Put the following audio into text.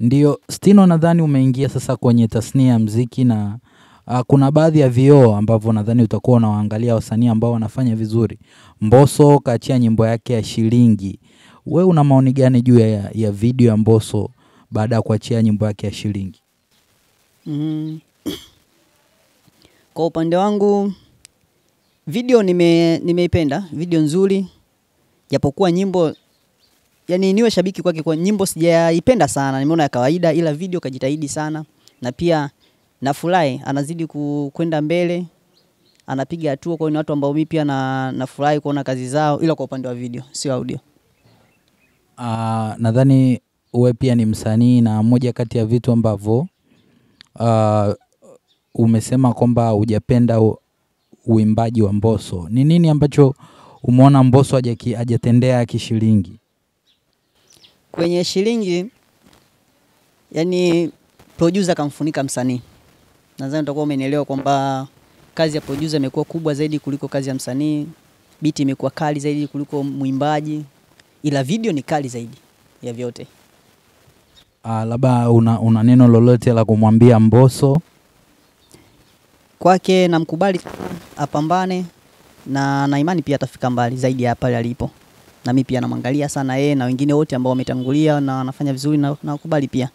Ndiyo, Stino nadhani umeingia sasa kwenye tasnia ya muziki na kuna baadhi ya vioo ambavyo nadhani utakuwa unaangalia wasanii ambao wanafanya vizuri. Mbosso kaachia nyimbo yake ya shilingi. Wewe una maoni gani juu ya video ya Mbosso baada ya kuachia nyimbo yake ya shilingi? Kwa upande wangu video nimeipenda, video nzuri. Japokuwa nyimbo, yani niwe shabiki kwake, kwa nyimbo sijaipenda sana, nimeona ya kawaida, ila video kajitahidi sana. Na pia na Fulai anazidi kwenda mbele, anapiga hatua, kwa hiyo watu ambao mimi pia na Fulai kuona kazi zao, ila kwa upande wa video sio audio. Nadhani wewe pia ni msanii na moja kati ya vitu ambavyo umesema kwamba hujapenda uimbaji wa Mbosso. Ni nini ambacho umeona Mbosso hajatendea kishilingi? Kwenye shilingi, yani producer kamfunika msanii. Nadhani utakuwa umenielewa kwamba kazi ya producer imekuwa kubwa zaidi kuliko kazi ya msanii. Beat imekuwa kali zaidi kuliko muimbaji, ila video ni kali zaidi ya vyote. Labda una neno lolote la kumwambia Mbosso? Kwake na mkubali, apambane, na imani pia atafika mbali zaidi ya pale alipo. Na mimi pia namwangalia sana yeye na wengine wote ambao wametangulia na wanafanya vizuri, na nakubali pia.